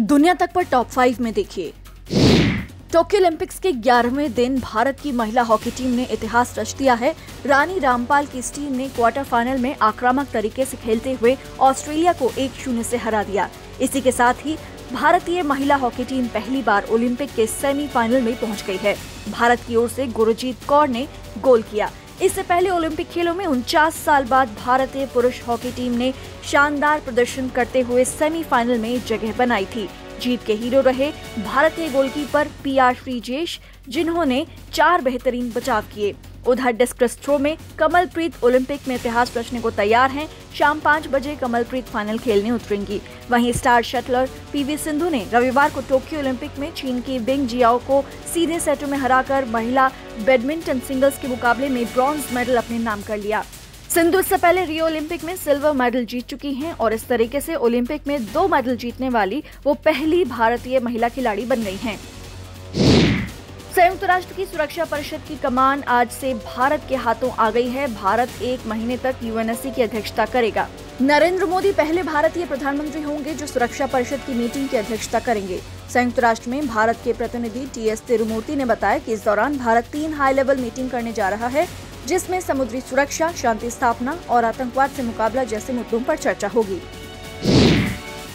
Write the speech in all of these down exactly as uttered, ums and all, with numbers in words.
दुनिया तक पर टॉप फाइव में देखिए। टोक्यो ओलंपिक्स के ग्यारहवें दिन भारत की महिला हॉकी टीम ने इतिहास रच दिया है। रानी रामपाल की टीम ने क्वार्टर फाइनल में आक्रामक तरीके से खेलते हुए ऑस्ट्रेलिया को एक शून्य से हरा दिया। इसी के साथ ही भारतीय महिला हॉकी टीम पहली बार ओलंपिक के सेमीफाइनल में पहुंच गई है। भारत की ओर से गुरजीत कौर ने गोल किया। इससे पहले ओलंपिक खेलों में उनचास साल बाद भारतीय पुरुष हॉकी टीम ने शानदार प्रदर्शन करते हुए सेमीफाइनल में जगह बनाई थी। जीत के हीरो रहे भारतीय गोलकीपर पीआर श्रीजेश, जिन्होंने चार बेहतरीन बचाव किए। उधर डिस्कस थ्रो में कमलप्रीत ओलंपिक में इतिहास रचने को तैयार हैं। शाम पाँच बजे कमलप्रीत फाइनल खेलने उतरेंगी। वहीं स्टार शटलर पीवी सिंधु ने रविवार को टोक्यो ओलंपिक में चीन की बिंग जियाओ को सीधे सेटों में हराकर महिला बैडमिंटन सिंगल्स के मुकाबले में ब्रॉन्ज मेडल अपने नाम कर लिया। सिंधु इससे पहले रियो ओलंपिक में सिल्वर मेडल जीत चुकी हैं और इस तरीके से ओलंपिक में दो मेडल जीतने वाली वो पहली भारतीय महिला खिलाड़ी बन गई हैं। संयुक्त राष्ट्र की सुरक्षा परिषद की कमान आज से भारत के हाथों आ गई है। भारत एक महीने तक यूएनएससी की अध्यक्षता करेगा। नरेंद्र मोदी पहले भारतीय प्रधानमंत्री होंगे जो सुरक्षा परिषद की मीटिंग की अध्यक्षता करेंगे। संयुक्त राष्ट्र में भारत के प्रतिनिधि टीएस तिरुमूर्ति ने बताया कि इस दौरान भारत तीन हाई लेवल मीटिंग करने जा रहा है, जिसमें समुद्री सुरक्षा, शांति स्थापना और आतंकवाद से मुकाबला जैसे मुद्दों पर चर्चा होगी।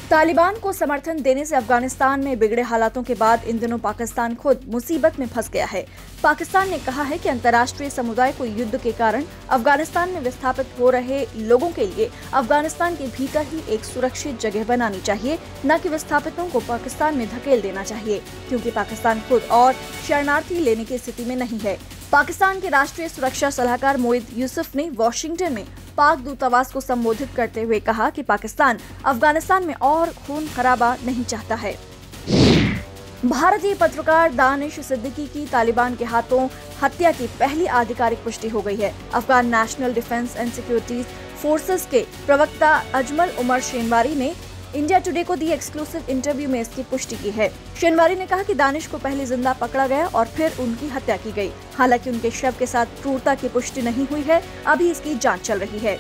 तालिबान को समर्थन देने से अफगानिस्तान में बिगड़े हालातों के बाद इन दिनों पाकिस्तान खुद मुसीबत में फंस गया है। पाकिस्तान ने कहा है कि अंतर्राष्ट्रीय समुदाय को युद्ध के कारण अफगानिस्तान में विस्थापित हो रहे लोगों के लिए अफगानिस्तान के भीतर ही एक सुरक्षित जगह बनानी चाहिए, न कि विस्थापितों को पाकिस्तान में धकेल देना चाहिए, क्योंकि पाकिस्तान खुद और शरणार्थी लेने की स्थिति में नहीं है। पाकिस्तान के राष्ट्रीय सुरक्षा सलाहकार मोईद यूसुफ ने वॉशिंगटन में पाक दूतावास को संबोधित करते हुए कहा कि पाकिस्तान अफगानिस्तान में और खून खराबा नहीं चाहता है। भारतीय पत्रकार दानिश सिद्दीकी की तालिबान के हाथों हत्या की पहली आधिकारिक पुष्टि हो गई है। Afghan national defence and security forces के प्रवक्ता अजमल उमर शिनवारी ने इंडिया टुडे को दी एक्सक्लूसिव इंटरव्यू में इसकी पुष्टि की है। शिनवारी ने कहा कि दानिश को पहले जिंदा पकड़ा गया और फिर उनकी हत्या की गई। हालांकि उनके शव के साथ क्रूरता की पुष्टि नहीं हुई है, अभी इसकी जांच चल रही है।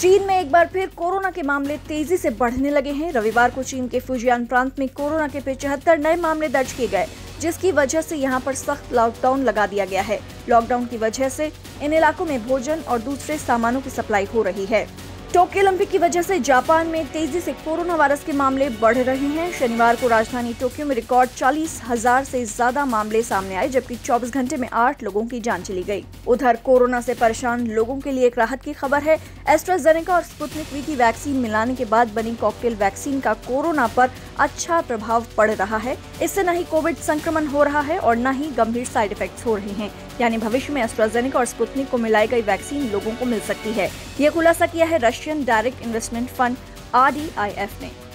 चीन में एक बार फिर कोरोना के मामले तेजी से बढ़ने लगे हैं। रविवार को चीन के फुजियान प्रांत में कोरोना के पचहत्तर नए मामले दर्ज किए गए, जिसकी वजह से यहां पर सख्त लॉकडाउन लगा दिया गया है। लॉकडाउन की वजह से इन इलाकों में भोजन और दूसरे सामानों की सप्लाई हो रही है। टोक्यो ओलंपिक की वजह से जापान में तेजी से कोरोना वायरस के मामले बढ़ रहे हैं। शनिवार को राजधानी टोक्यो में रिकॉर्ड चालीस हजार से ज्यादा मामले सामने आए, जबकि चौबीस घंटे में आठ लोगों की जान चली गई। उधर कोरोना से परेशान लोगों के लिए एक राहत की खबर है। एस्ट्राजेनेका और स्पुतनिक वी की वैक्सीन मिलाने के बाद बनी कॉकटेल वैक्सीन का कोरोना पर अच्छा प्रभाव पड़ रहा है। इससे न ही कोविड संक्रमण हो रहा है और न ही गंभीर साइड इफेक्ट हो रहे हैं, यानी भविष्य में एस्ट्राजेनेका और स्पुतनिक को मिलाई गई वैक्सीन लोगों को मिल सकती है। ये खुलासा किया है Russian direct investment fund R D I F ने।